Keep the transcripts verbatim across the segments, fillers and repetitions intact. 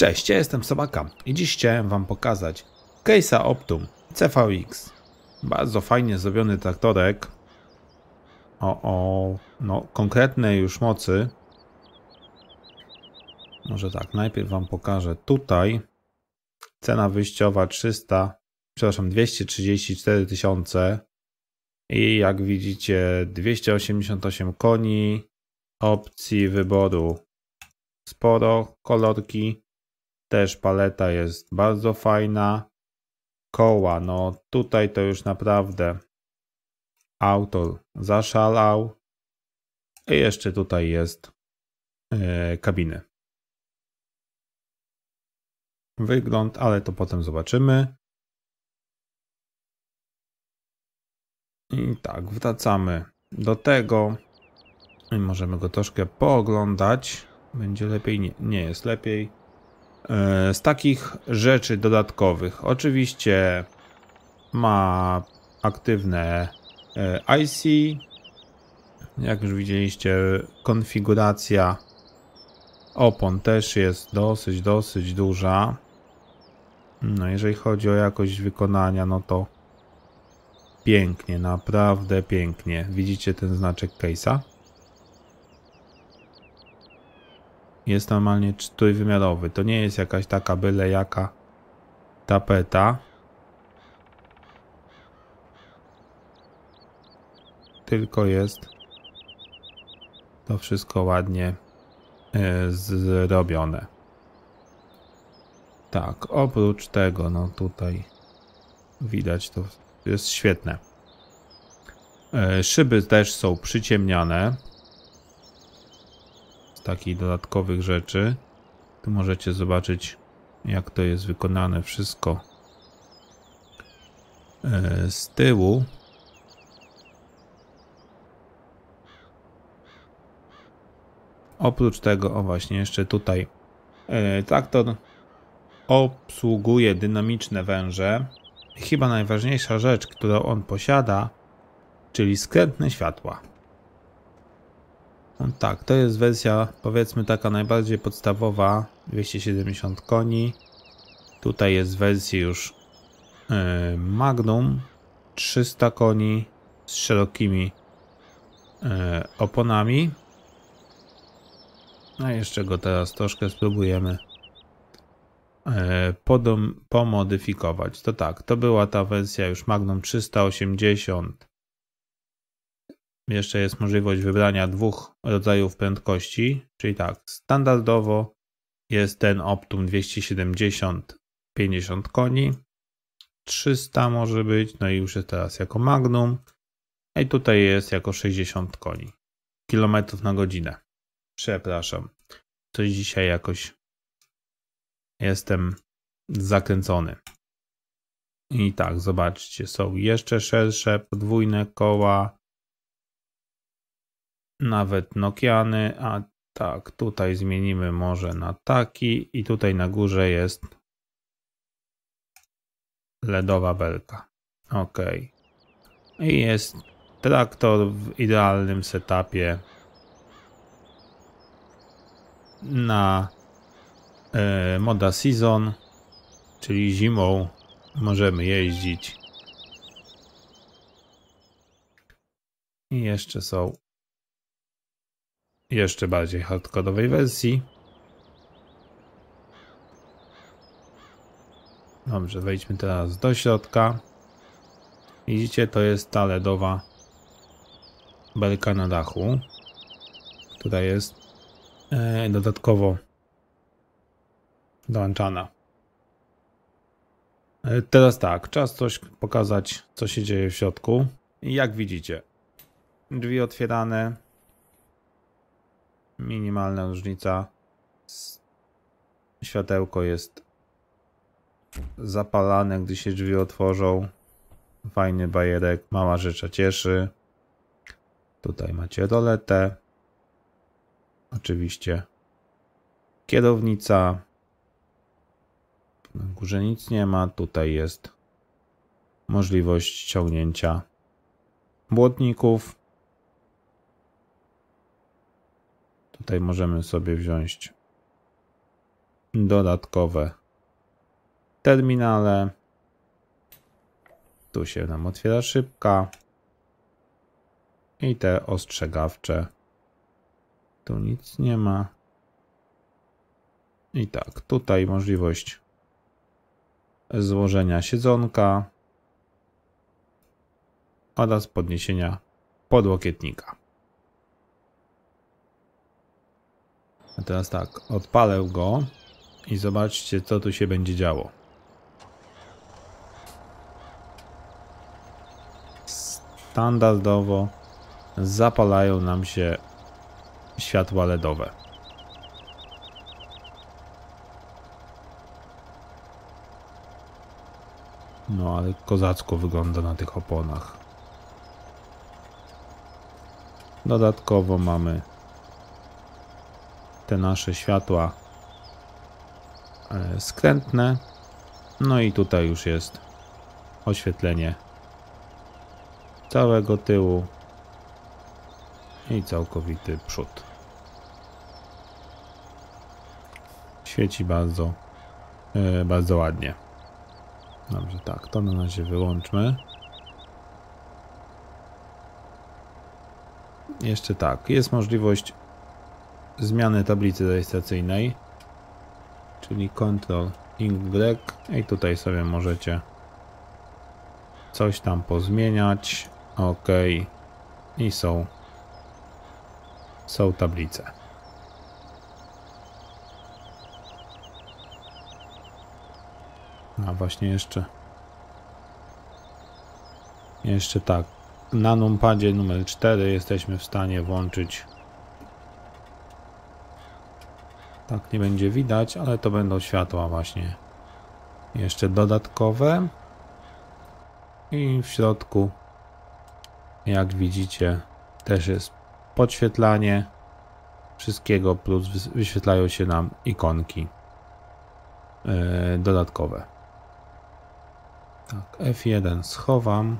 Cześć, ja jestem Sobaka i dziś chciałem Wam pokazać Case'a Optum C V X. Bardzo fajnie zrobiony traktorek o, o no, konkretnej już mocy. Może tak, najpierw Wam pokażę tutaj. Cena wyjściowa dwieście trzydzieści cztery tysiące i jak widzicie dwieście osiemdziesiąt osiem koni, opcji wyboru sporo, kolorki. Też paleta jest bardzo fajna. Koła, no tutaj to już naprawdę autor zaszalał. I jeszcze tutaj jest yy, kabiny. Wygląd, ale to potem zobaczymy. I tak, wracamy do tego. I możemy go troszkę pooglądać. Będzie lepiej, nie, nie jest lepiej. Z takich rzeczy dodatkowych oczywiście ma aktywne I C, jak już widzieliście, konfiguracja opon też jest dosyć, dosyć duża. No jeżeli chodzi o jakość wykonania, no to pięknie, naprawdę pięknie. Widzicie ten znaczek Case'a? Jest normalnie trójwymiarowy. To nie jest jakaś taka byle jaka tapeta. Tylko jest to wszystko ładnie zrobione. Tak, oprócz tego, no tutaj widać, to jest świetne. Szyby też są przyciemniane. Takich dodatkowych rzeczy. Tu możecie zobaczyć, jak to jest wykonane wszystko z tyłu. Oprócz tego, o właśnie, jeszcze tutaj traktor obsługuje dynamiczne węże. Chyba najważniejsza rzecz, którą on posiada, czyli skrętne światła. No tak, to jest wersja, powiedzmy, taka najbardziej podstawowa, dwieście siedemdziesiąt koni. Tutaj jest wersja już yy, Magnum, trzysta koni z szerokimi yy, oponami. A jeszcze go teraz troszkę spróbujemy yy, podom, pomodyfikować. To tak, to była ta wersja już Magnum trzysta osiemdziesiąt. Jeszcze jest możliwość wybrania dwóch rodzajów prędkości, czyli tak, standardowo jest ten Optum dwieście siedemdziesiąt, pięćdziesiąt koni, trzysta może być, no i już jest teraz jako Magnum, i tutaj jest jako sześćdziesiąt koni, kilometrów na godzinę. Przepraszam, coś dzisiaj jakoś jestem zakręcony. I tak, zobaczcie, są jeszcze szersze, podwójne koła. Nawet Nokiany, a tak, tutaj zmienimy może na taki i tutaj na górze jest ledowa belka. Ok. I jest traktor w idealnym setupie na y, moda season, czyli zimą możemy jeździć. I jeszcze są jeszcze bardziej hardkorowej wersji. Dobrze, wejdźmy teraz do środka. Widzicie, to jest ta ledowa belka na dachu, która jest e, dodatkowo dołączana. E, teraz tak, czas coś pokazać, co się dzieje w środku. Jak widzicie, drzwi otwierane. Minimalna różnica. Światełko jest zapalane, gdy się drzwi otworzą. Fajny bajerek, mała rzecz, a cieszy. Tutaj macie roletę. Oczywiście kierownica. Na górze nic nie ma. Tutaj jest możliwość ciągnięcia błotników. Tutaj możemy sobie wziąć dodatkowe terminale. Tu się nam otwiera szybka i te ostrzegawcze. Tu nic nie ma. I tak, tutaj możliwość złożenia siedzonka oraz podniesienia podłokietnika. A teraz tak, odpalę go i zobaczcie, co tu się będzie działo. Standardowo zapalają nam się światła LEDowe. No ale kozacko wygląda na tych oponach. Dodatkowo mamy te nasze światła skrętne. No i tutaj już jest oświetlenie całego tyłu i całkowity przód. Świeci bardzo, bardzo ładnie. Dobrze, tak, to na razie wyłączmy. Jeszcze tak, jest możliwość zmiany tablicy rejestracyjnej, czyli Ctrl Ink Grek i tutaj sobie możecie coś tam pozmieniać. OK. I są, są tablice. A właśnie jeszcze jeszcze tak, na numpadzie numer cztery jesteśmy w stanie włączyć, tak nie będzie widać, ale to będą światła właśnie jeszcze dodatkowe i w środku, jak widzicie, też jest podświetlanie wszystkiego, plus wyświetlają się nam ikonki yy, dodatkowe. Tak, F jeden schowam.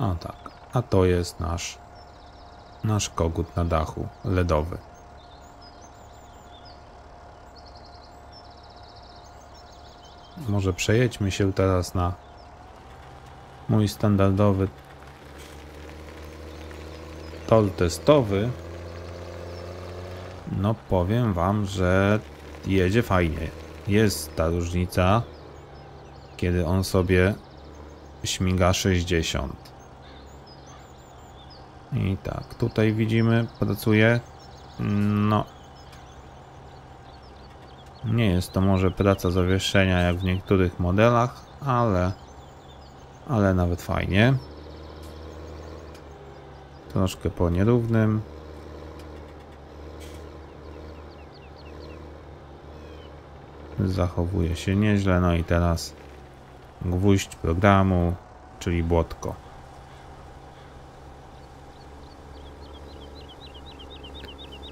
A tak, a to jest nasz nasz kogut na dachu LEDowy. Może przejedźmy się teraz na mój standardowy tor testowy. No powiem wam, że jedzie fajnie. Jest ta różnica, kiedy on sobie śmiga sześćdziesiąt. I tak, tutaj widzimy, pracuje. No. Nie jest to może praca zawieszenia jak w niektórych modelach, ale ale nawet fajnie. Troszkę po nierównym. Zachowuje się nieźle. No i teraz gwóźdź programu, czyli błotko.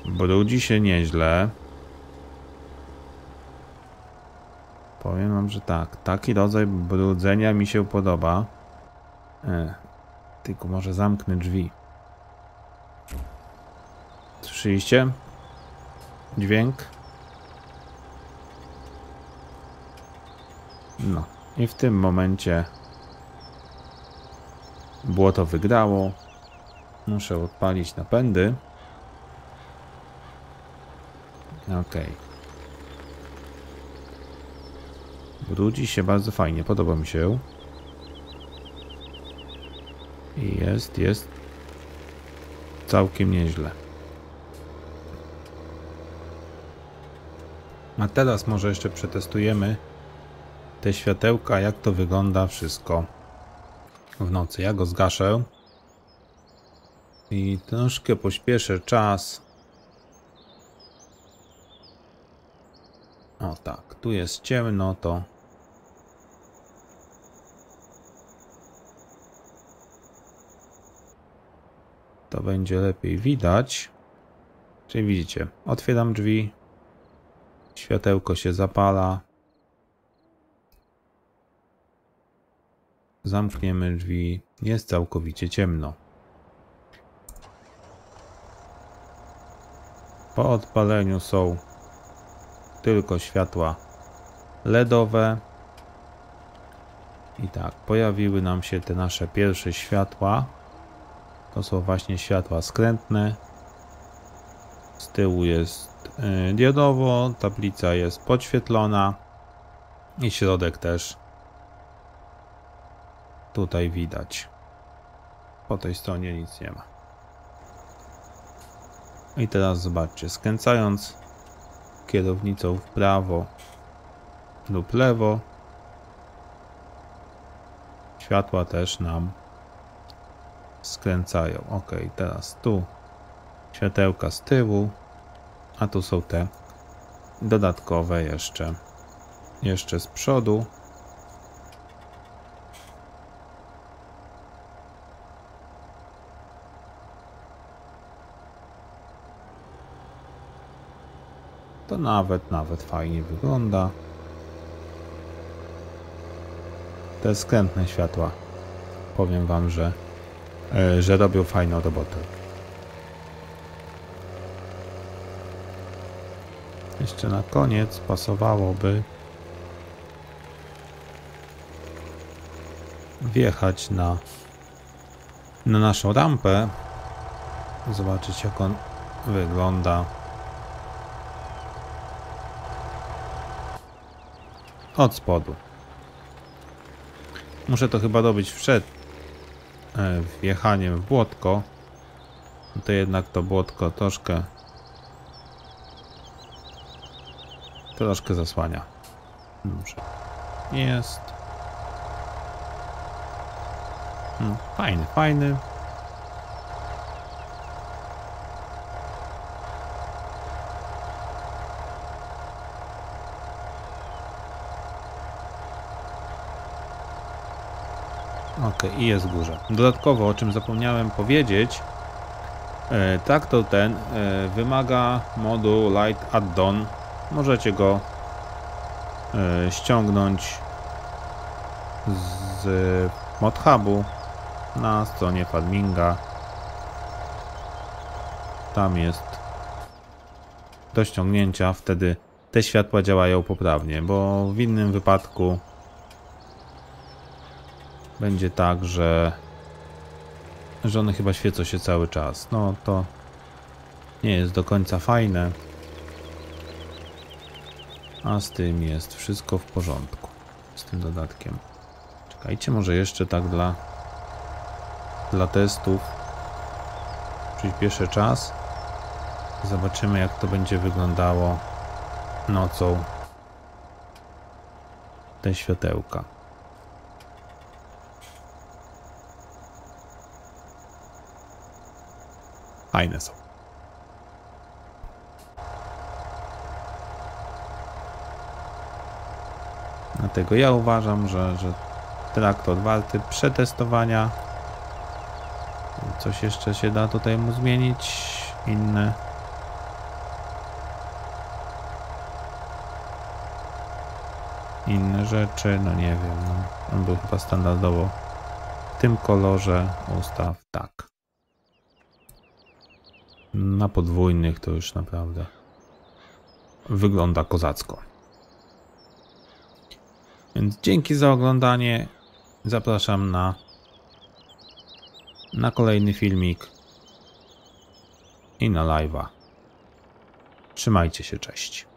Brudzi się nieźle. Powiem wam, że tak, taki rodzaj brudzenia mi się podoba. E, tylko może zamknę drzwi. Słyszeliście? Dźwięk. No i w tym momencie błoto wygrało. Muszę odpalić napędy. OK. Brudzi się bardzo fajnie, podoba mi się. I jest, jest całkiem nieźle. A teraz może jeszcze przetestujemy te światełka, jak to wygląda wszystko w nocy. Ja go zgaszę i troszkę pośpieszę czas. O tak, tu jest ciemno, to to będzie lepiej widać. Czyli widzicie, otwieram drzwi, światełko się zapala. Zamkniemy drzwi, jest całkowicie ciemno. Po odpaleniu są tylko światła LEDowe. I tak, pojawiły nam się te nasze pierwsze światła. To są właśnie światła skrętne. Z tyłu jest diodowo, tablica jest podświetlona i środek też tutaj widać. Po tej stronie nic nie ma. I teraz zobaczcie, skręcając kierownicą w prawo lub lewo, światła też nam skręcają. Ok, teraz tu światełka z tyłu, a tu są te dodatkowe jeszcze, jeszcze z przodu. To nawet, nawet fajnie wygląda. Te skrętne światła, powiem wam, że, że robią fajną robotę. Jeszcze na koniec pasowałoby wjechać na, na naszą rampę, zobaczyć jak on wygląda. Od spodu. Muszę to chyba robić przed wjechaniem w błotko. To jednak to błotko troszkę troszkę zasłania. Dobrze. Jest. No, fajny, fajny. Ok, i jest górze. Dodatkowo, o czym zapomniałem powiedzieć, traktor ten wymaga modu LightAddon. Możecie go ściągnąć z modhubu na stronie Farminga. Tam jest do ściągnięcia, wtedy te światła działają poprawnie, bo w innym wypadku będzie tak, że, że one chyba świecą się cały czas. No to nie jest do końca fajne. A z tym jest wszystko w porządku. Z tym dodatkiem. Czekajcie, może jeszcze tak dla, dla testów przyspieszę czas. Zobaczymy jak to będzie wyglądało nocą. Te światełka. Fajne są. Dlatego ja uważam, że, że traktor warty przetestowania. Coś jeszcze się da tutaj mu zmienić. Inne. Inne rzeczy. No nie wiem. No, on był chyba standardowo w tym kolorze. Ustaw tak. Na podwójnych to już naprawdę wygląda kozacko. Więc dzięki za oglądanie. Zapraszam na, na kolejny filmik i na live'a. Trzymajcie się, cześć.